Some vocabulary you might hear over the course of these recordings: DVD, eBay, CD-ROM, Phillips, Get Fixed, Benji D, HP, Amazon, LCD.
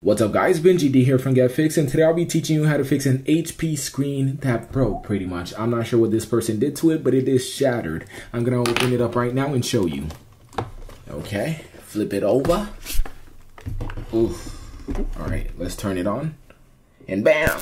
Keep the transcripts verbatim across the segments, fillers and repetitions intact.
What's up guys, Benji D here from Get Fixed, and today I'll be teaching you how to fix an H P screen that broke pretty much. I'm not sure what this person did to it, but it is shattered. I'm gonna open it up right now and show you. Okay, flip it over. Oof. All right, let's turn it on. And bam!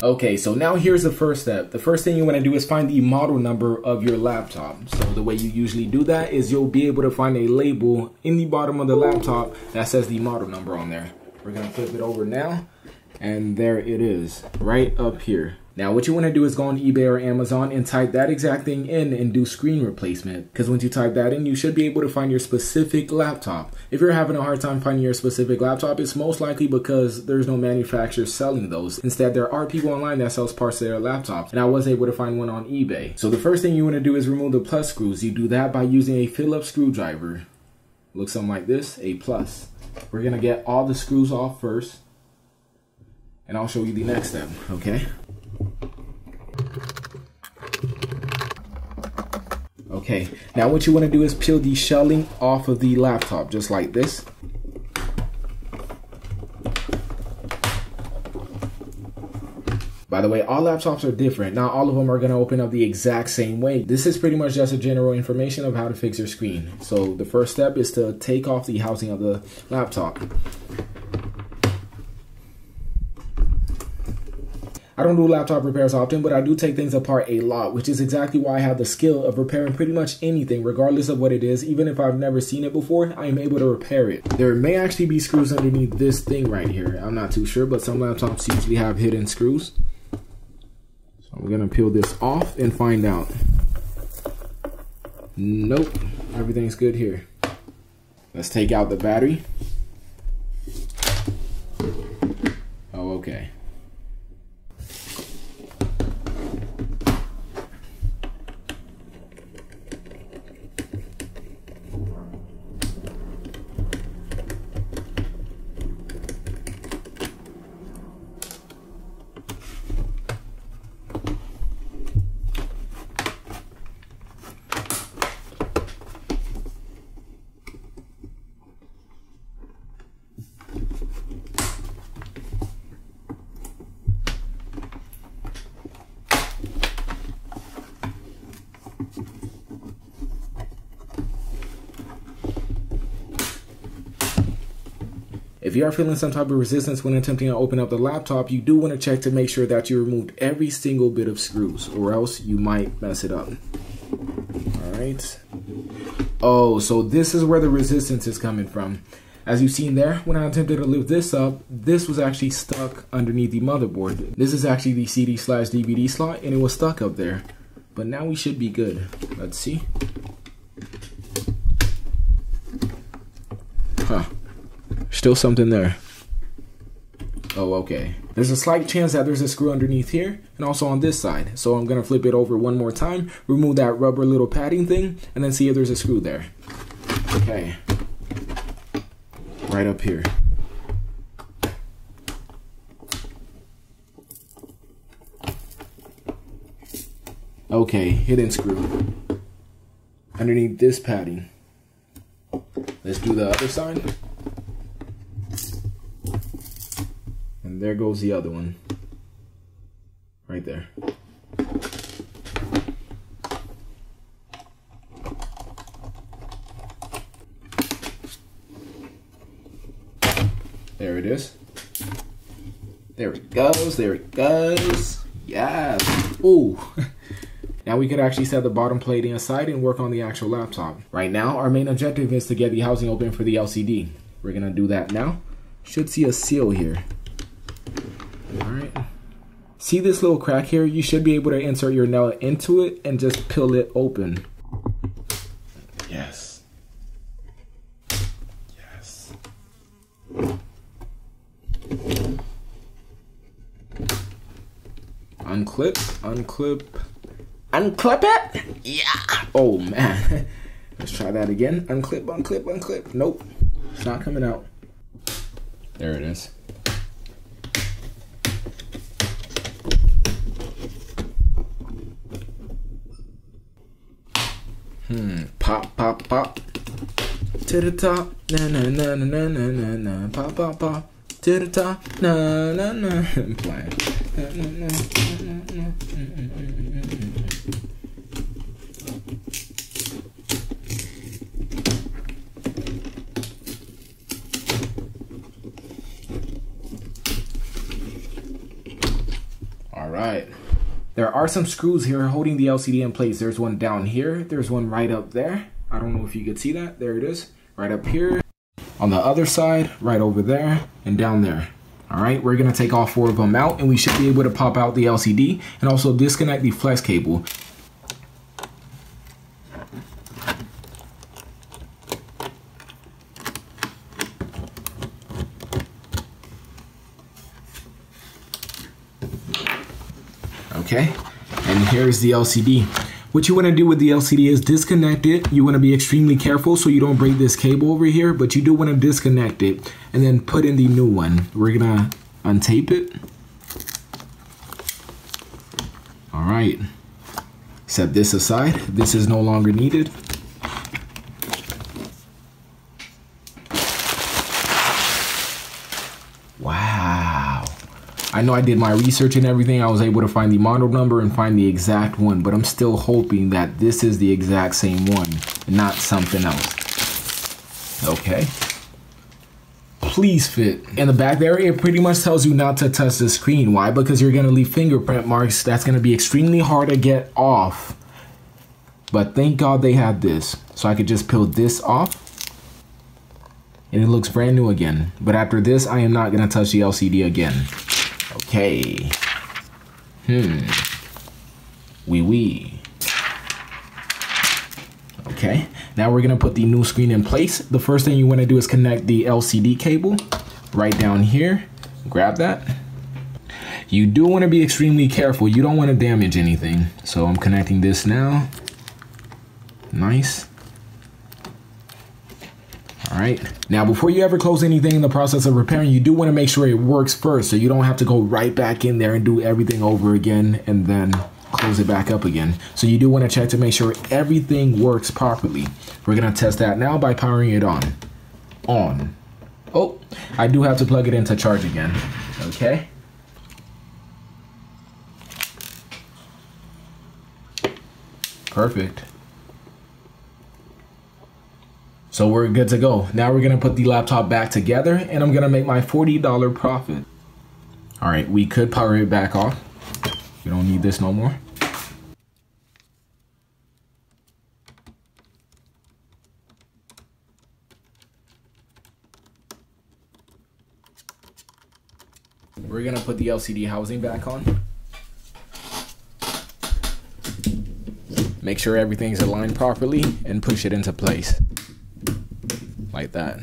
Okay, so now here's the first step. The first thing you want to do is find the model number of your laptop. So the way you usually do that is you'll be able to find a label in the bottom of the laptop that says the model number on there. We're going to flip it over now, and there it is, right up here. Now what you want to do is go on eBay or Amazon and type that exact thing in and do screen replacement, because once you type that in, you should be able to find your specific laptop. If you're having a hard time finding your specific laptop, it's most likely because there's no manufacturer selling those. Instead, there are people online that sells parts of their laptops, and I was able to find one on eBay. So the first thing you want to do is remove the plus screws. You do that by using a Phillips screwdriver. Looks something like this, a plus. We're going to get all the screws off first, and I'll show you the next step, okay? Okay, now what you want to do is peel the shelling off of the laptop, just like this. By the way, all laptops are different. Not all of them are going to open up the exact same way. This is pretty much just a general information of how to fix your screen. So the first step is to take off the housing of the laptop. I don't do laptop repairs often, but I do take things apart a lot, which is exactly why I have the skill of repairing pretty much anything, regardless of what it is. Even if I've never seen it before, I am able to repair it. There may actually be screws underneath this thing right here. I'm not too sure, but some laptops usually have hidden screws. So I'm gonna peel this off and find out. Nope, everything's good here. Let's take out the battery. Oh, okay. If you are feeling some type of resistance when attempting to open up the laptop, you do want to check to make sure that you removed every single bit of screws, or else you might mess it up. All right. Oh, so this is where the resistance is coming from. As you've seen there, when I attempted to lift this up, this was actually stuck underneath the motherboard. This is actually the C D slash D V D slot, and it was stuck up there. But now we should be good. Let's see. Huh. Still something there. Oh, okay. There's a slight chance that there's a screw underneath here and also on this side. So I'm gonna flip it over one more time, remove that rubber little padding thing, and then see if there's a screw there. Okay. Right up here. Okay, hidden screw. Underneath this padding. Let's do the other side. And there goes the other one. Right there. There it is. There it goes, there it goes. Yes. Ooh. Now we could actually set the bottom plating aside and work on the actual laptop. Right now, our main objective is to get the housing open for the L C D. We're gonna do that now. Should see a seal here. All right. See this little crack here? You should be able to insert your nail into it and just peel it open. Yes. Yes. Unclip, unclip. Unclip it? Yeah. Oh, man. Let's try that again. Unclip, unclip, unclip. Nope. It's not coming out. There it is. Hmm. Pop, pop, pop. to the top, na na na na na na na, pop pop pop, to the top, na na na. I'm playing. Na na na na na na. Right. There are some screws here holding the L C D in place. There's one down here. There's one right up there. I don't know if you could see that. There it is. Right up here. On the other side, right over there, and down there. All right, we're gonna take all four of them out and we should be able to pop out the L C D and also disconnect the flex cable. Okay, and here's the L C D. What you want to do with the L C D is disconnect it. You want to be extremely careful so you don't break this cable over here, but you do want to disconnect it and then put in the new one. We're gonna untape it. All right, set this aside. This is no longer needed. I know I did my research and everything. I was able to find the model number and find the exact one, but I'm still hoping that this is the exact same one and not something else. Okay. Please fit. In the back there, it pretty much tells you not to touch the screen. Why? Because you're gonna leave fingerprint marks. That's gonna be extremely hard to get off. But thank God they had this. So I could just peel this off and it looks brand new again. But after this, I am not gonna touch the L C D again. Okay. Hmm. Wee wee. Okay. Now we're gonna put the new screen in place. The first thing you wanna do is connect the L C D cable right down here. Grab that. You do wanna be extremely careful. You don't wanna damage anything. So I'm connecting this now. Nice. All right. Now, before you ever close anything in the process of repairing, you do want to make sure it works first so you don't have to go right back in there and do everything over again and then close it back up again. So you do want to check to make sure everything works properly. We're going to test that now by powering it on. On. Oh, I do have to plug it into charge again. Okay. Perfect. So we're good to go. Now we're gonna put the laptop back together and I'm gonna make my forty dollar profit. All right, we could power it back off. We don't need this no more. We're gonna put the L C D housing back on. Make sure everything's aligned properly and push it into place. Like that.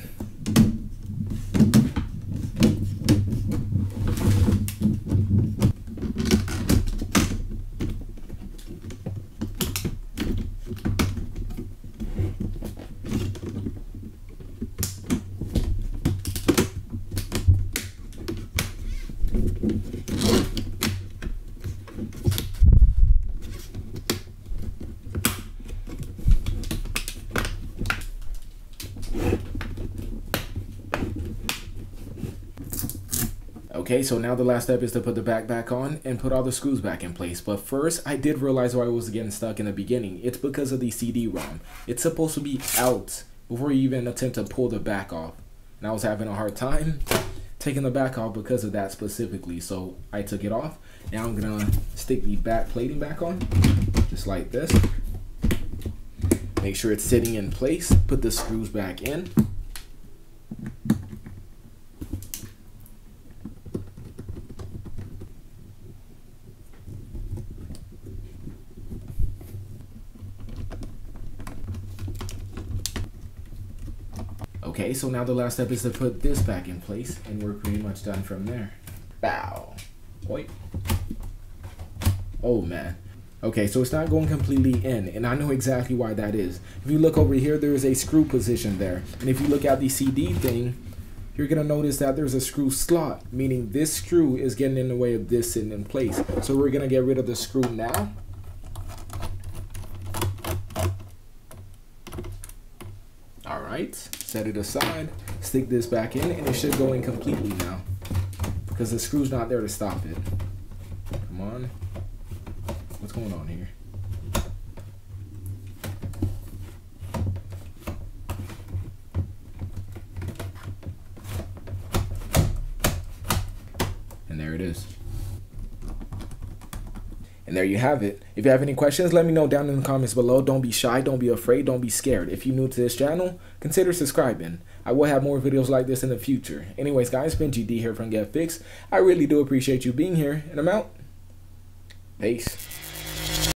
Okay, so now the last step is to put the back back on and put all the screws back in place. But first, I did realize why I was getting stuck in the beginning. It's because of the C D ROM. It's supposed to be out before you even attempt to pull the back off. And I was having a hard time taking the back off because of that specifically. So I took it off. Now I'm gonna stick the back plating back on, just like this. Make sure it's sitting in place. Put the screws back in. Okay, so now the last step is to put this back in place and we're pretty much done from there. Bow. Wait. Oh man. Okay, so it's not going completely in and I know exactly why that is. If you look over here, there is a screw position there. And if you look at the C D thing, you're gonna notice that there's a screw slot, meaning this screw is getting in the way of this sitting in place. So we're gonna get rid of the screw now. right, set it aside, stick this back in, and it should go in completely now because the screw's not there to stop it. Come on. What's going on here? And there it is. And there you have it. If you have any questions, let me know down in the comments below. Don't be shy, don't be afraid, don't be scared. If you're new to this channel, consider subscribing. I will have more videos like this in the future. Anyways, guys, G D here from Get Fixed. I really do appreciate you being here, and I'm out. Peace.